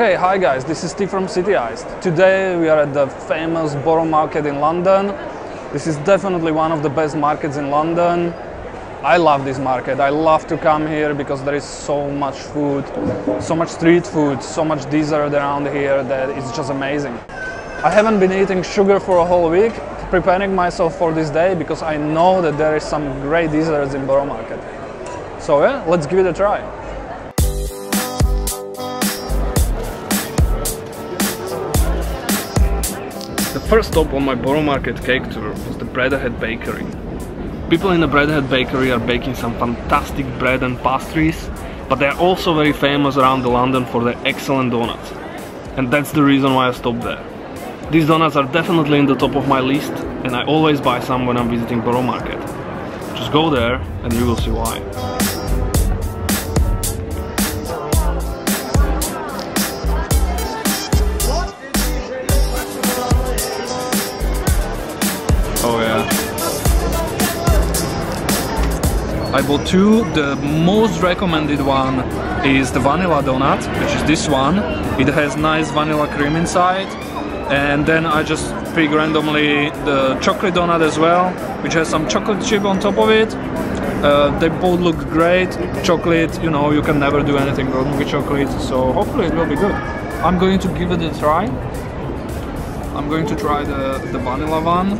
Okay, hi guys, this is Steve from City Iced. Today we are at the famous Borough Market in London. This is definitely one of the best markets in London. I love this market. I love to come here because there is so much food, so much street food, so much dessert around here that it's just amazing. I haven't been eating sugar for a whole week, preparing myself for this day because I know that there is some great desserts in Borough Market. So yeah, let's give it a try. The first stop on my Borough Market cake tour was the Bread Ahead Bakery. People in the Bread Ahead Bakery are baking some fantastic bread and pastries, but they are also very famous around London for their excellent donuts. And that's the reason why I stopped there. These donuts are definitely in the top of my list, and I always buy some when I'm visiting Borough Market. Just go there and you will see why. Oh yeah. I bought two. The most recommended one is the vanilla donut, which is this one. It has nice vanilla cream inside. And then I just picked randomly the chocolate donut as well, which has some chocolate chip on top of it. They both look great. Chocolate, you know, you can never do anything wrong with chocolate, so hopefully it will be good. I'm going to give it a try. I'm going to try the vanilla one.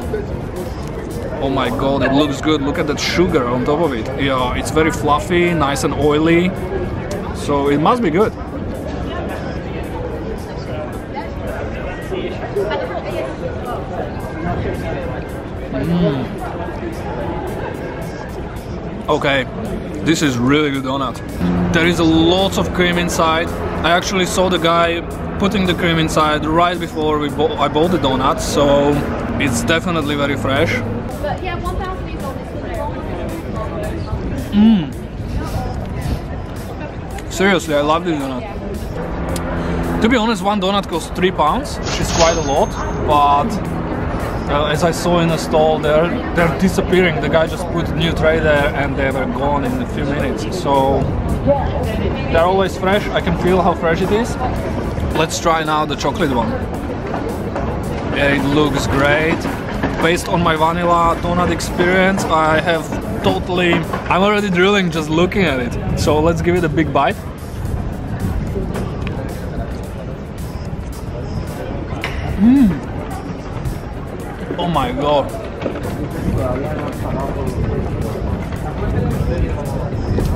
Oh my god, it looks good. Look at that sugar on top of it. Yeah, it's very fluffy, nice and oily. So it must be good. Okay, this is really good donut. There is a lot of cream inside. I actually saw the guy putting the cream inside right before I bought the donuts, so it's definitely very fresh. But yeah, 1,000 is on this one. Seriously, I love this donut. To be honest, one donut costs £3, which is quite a lot, but as I saw in a stall, they're disappearing. The guy just put a new tray there and they were gone in a few minutes. So they're always fresh. I can feel how fresh it is. Let's try now the chocolate one. It looks great. Based on my vanilla donut experience, I have totally... I'm already drooling just looking at it. So let's give it a big bite. Oh my god.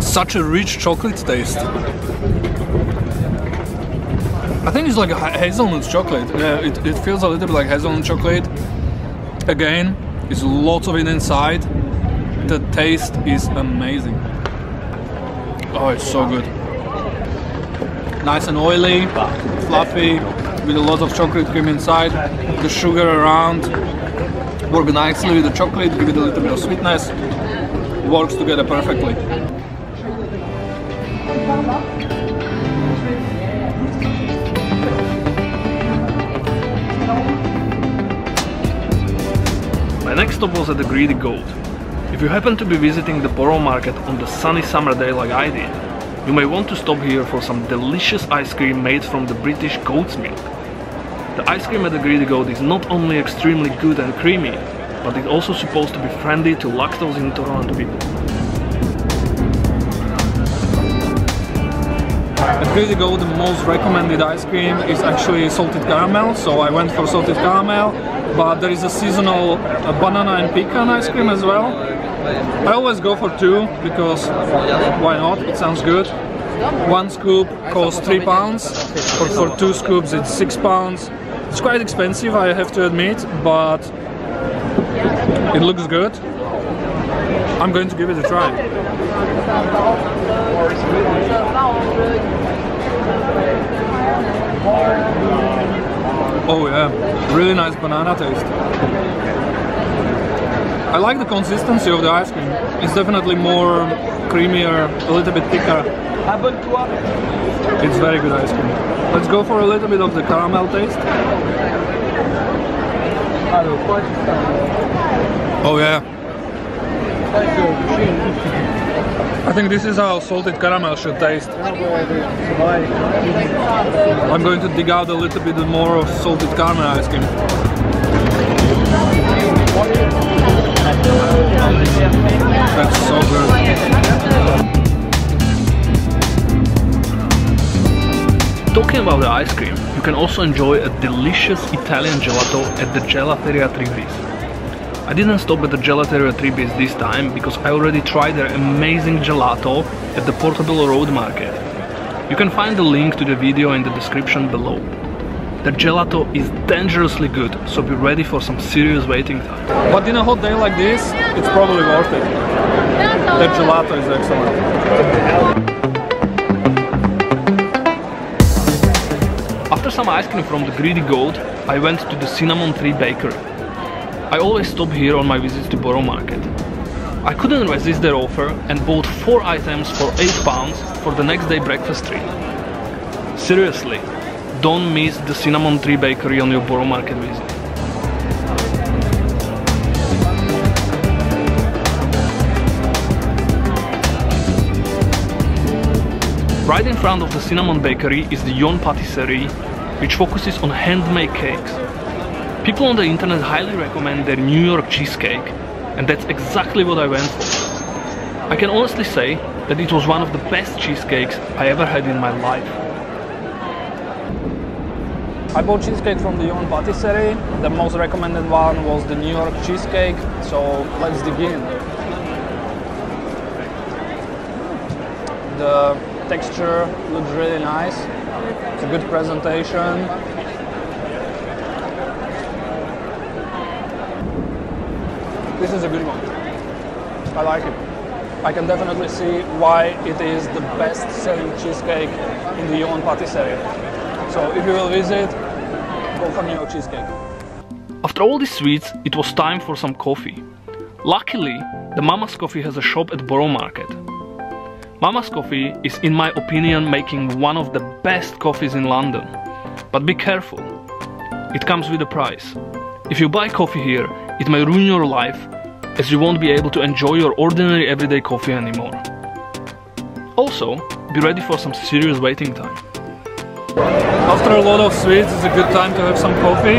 Such a rich chocolate taste. I think it's like a hazelnut chocolate. Yeah, it feels a little bit like hazelnut chocolate. Again, there's lots of it inside. The taste is amazing. Oh, it's so good. Nice and oily, fluffy, with a lot of chocolate cream inside. The sugar around works nicely with the chocolate, give it a little bit of sweetness. Works together perfectly. My next stop was at the Greedy Goat. If you happen to be visiting the Borough Market on the sunny summer day like I did, you may want to stop here for some delicious ice cream made from the British goat's milk. The ice cream at the Greedy Goat is not only extremely good and creamy, but it's also supposed to be friendly to lactose intolerant people. At Greedy Goat, the most recommended ice cream is actually salted caramel, so I went for salted caramel. But there is a seasonal banana and pecan ice cream as well. I always go for two because why not? It sounds good. One scoop costs £3. For two scoops it's £6. It's quite expensive, I have to admit, but it looks good. I'm going to give it a try. Oh yeah, really nice banana taste. I like the consistency of the ice cream. It's definitely more creamier, a little bit thicker. It's very good ice cream. Let's go for a little bit of the caramel taste. Oh yeah. I think this is how salted caramel should taste. I'm going to dig out a little bit more of salted caramel ice cream. That's so good. Talking about the ice cream, you can also enjoy a delicious Italian gelato at the Gelateria 3Bis. I didn't stop at the Gelateria 3Bis this time because I already tried their amazing gelato at the Portobello Road Market. You can find the link to the video in the description below. The gelato is dangerously good, so be ready for some serious waiting time. But in a hot day like this, it's probably worth it. The gelato is excellent. After some ice cream from the Greedy Goat, I went to the Cinnamon Tree Bakery. I always stop here on my visits to Borough Market. I couldn't resist their offer and bought 4 items for £8 for the next day breakfast treat. Seriously, don't miss the Cinnamon Tree Bakery on your Borough Market visit. Right in front of the Cinnamon Bakery is the ION Patisserie, which focuses on handmade cakes. People on the internet highly recommend their New York cheesecake, and that's exactly what I went for. I can honestly say that it was one of the best cheesecakes I ever had in my life. I bought cheesecake from the ION Patisserie. The most recommended one was the New York cheesecake, so let's dig in. The texture looks really nice, it's a good presentation. This is a good one. I like it. I can definitely see why it is the best-selling cheesecake in the ION Patisserie. So if you will visit, go for New York cheesecake. After all these sweets, it was time for some coffee. Luckily, the Mama's Coffee has a shop at Borough Market. Mama's Coffee is, in my opinion, making one of the best coffees in London. But be careful. It comes with a price. If you buy coffee here, it may ruin your life, as you won't be able to enjoy your ordinary everyday coffee anymore. Also, be ready for some serious waiting time. After a lot of sweets, it's a good time to have some coffee.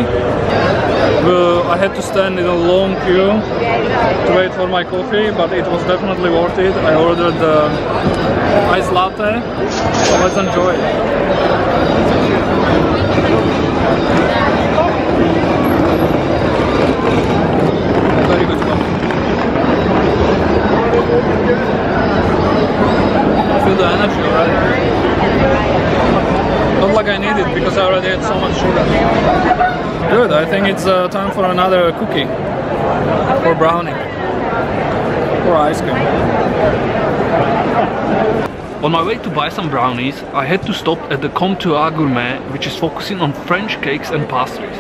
I had to stand in a long queue to wait for my coffee, but it was definitely worth it. I ordered the iced latte, so let's enjoy it. I feel the energy already. Not like I need it because I already had so much sugar. Good, I think it's time for another cookie, or brownie, or ice cream. On my way to buy some brownies, I had to stop at the Comptoir Gourmand, which is focusing on French cakes and pastries.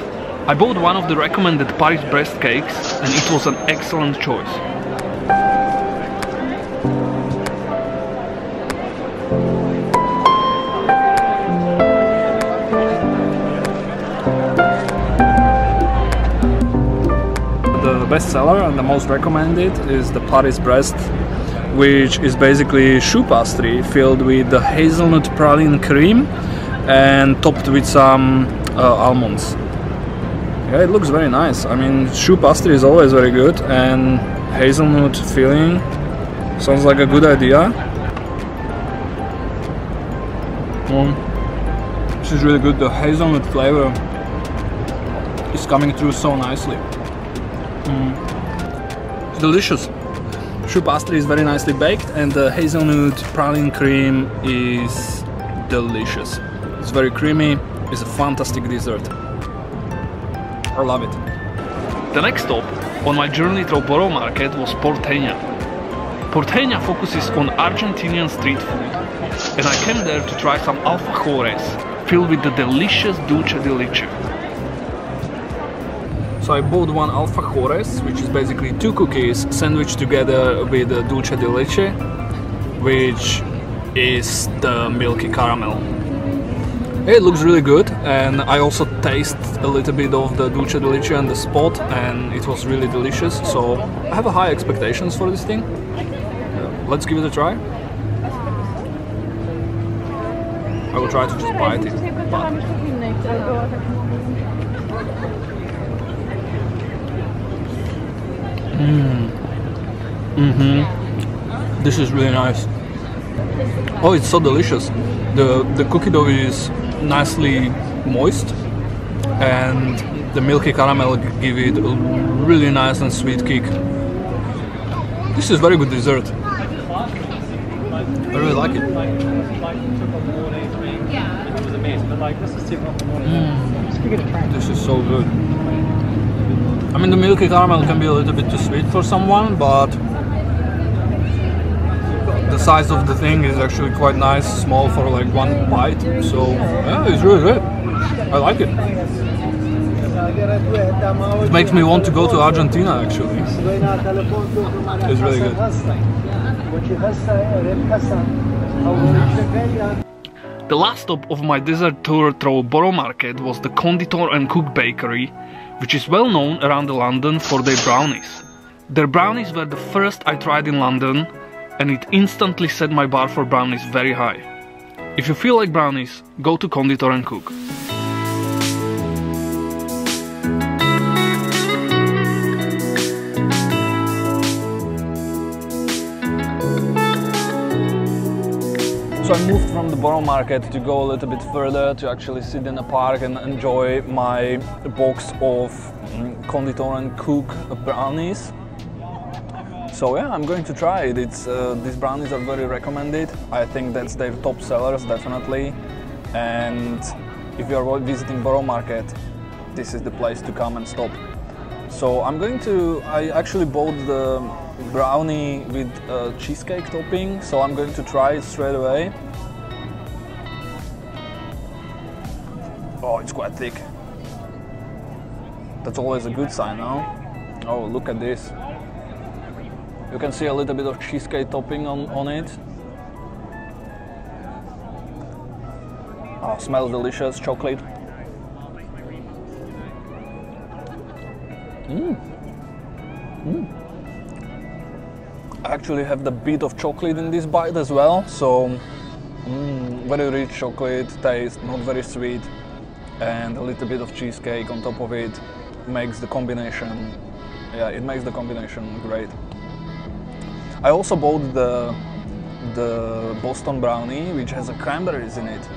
I bought one of the recommended Paris-Brest cakes, and it was an excellent choice. The bestseller and the most recommended is the Paris-Brest, which is basically choux pastry filled with the hazelnut praline cream and topped with some almonds. Yeah, it looks very nice. I mean, choux pastry is always very good, and hazelnut filling sounds like a good idea. This is really good. The hazelnut flavor is coming through so nicely. It's delicious. Choux pastry is very nicely baked, and the hazelnut praline cream is delicious. It's very creamy. It's a fantastic dessert. I love it. The next stop on my journey through Borough Market was Portena. Portena focuses on Argentinian street food, and I came there to try some alfajores filled with the delicious dulce de leche. So I bought one alfajores, which is basically 2 cookies sandwiched together with dulce de leche, which is the milky caramel. It looks really good, and I also taste a little bit of the dulce de leche on the spot, and it was really delicious, so I have high expectations for this thing. Let's give it a try. I will try to just bite it. This is really nice. Oh, it's so delicious. The cookie dough is nicely moist, and the milky caramel give it a really nice and sweet kick. This is very good dessert. I really like it. It was amazing, but like this is tip off the morning. This is so good. I mean, the milky caramel can be a little bit too sweet for someone, but the size of the thing is actually quite nice, small for like one bite. So yeah, it's really good. I like it. It makes me want to go to Argentina actually. It's really good. The last stop of my dessert tour through Borough Market was the Konditor and Cook Bakery, which is well known around London for their brownies. Their brownies were the first I tried in London, and it instantly set my bar for brownies very high. If you feel like brownies, go to Konditor and Cook. So I moved from the Borough Market to go a little bit further to actually sit in a park and enjoy my box of Konditor and Cook brownies. So yeah, I'm going to try it. These brownies are very recommended. I think that's their top sellers, definitely. And if you're visiting Borough Market, this is the place to come and stop. So I'm going to, I actually bought the brownie with cheesecake topping, so I'm going to try it straight away. Oh, it's quite thick. That's always a good sign, no? Oh, look at this. You can see a little bit of cheesecake topping on it. Oh, smells delicious, chocolate. I actually have the bit of chocolate in this bite as well, so very rich chocolate taste, not very sweet, and a little bit of cheesecake on top of it makes the combination, yeah, it makes the combination great. I also bought the Boston brownie, which has cranberries in it.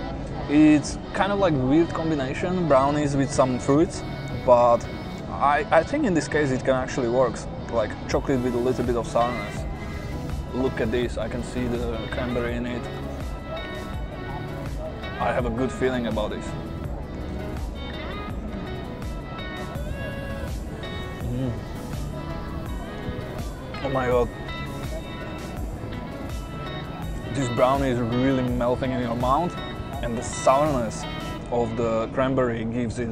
It's kind of like weird combination, brownies with some fruits, but I think in this case it can actually work, like chocolate with a little bit of sourness. Look at this, I can see the cranberry in it. I have a good feeling about this. Oh my god. This brownie is really melting in your mouth, and the sourness of the cranberry gives it,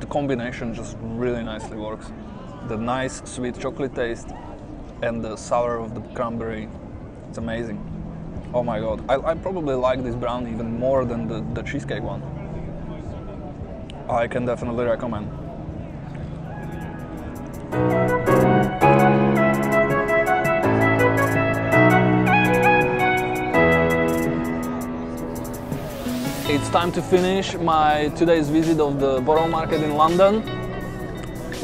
the combination just really nicely works. The nice sweet chocolate taste and the sour of the cranberry, it's amazing. Oh my god, I probably like this brownie even more than the cheesecake one. I can definitely recommend. It's time to finish my today's visit of the Borough Market in London.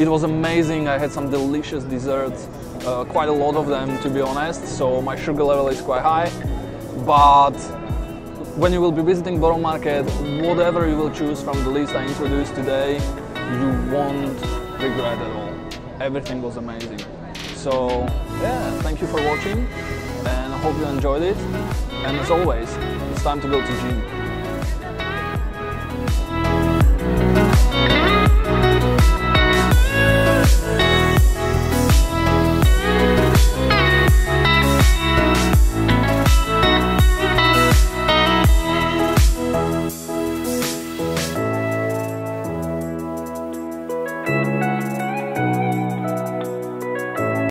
It was amazing, I had some delicious desserts, quite a lot of them to be honest, so my sugar level is quite high. But when you will be visiting Borough Market, whatever you will choose from the list I introduced today, you won't regret at all. Everything was amazing. So yeah, thank you for watching, and I hope you enjoyed it. And as always, it's time to go to the gym.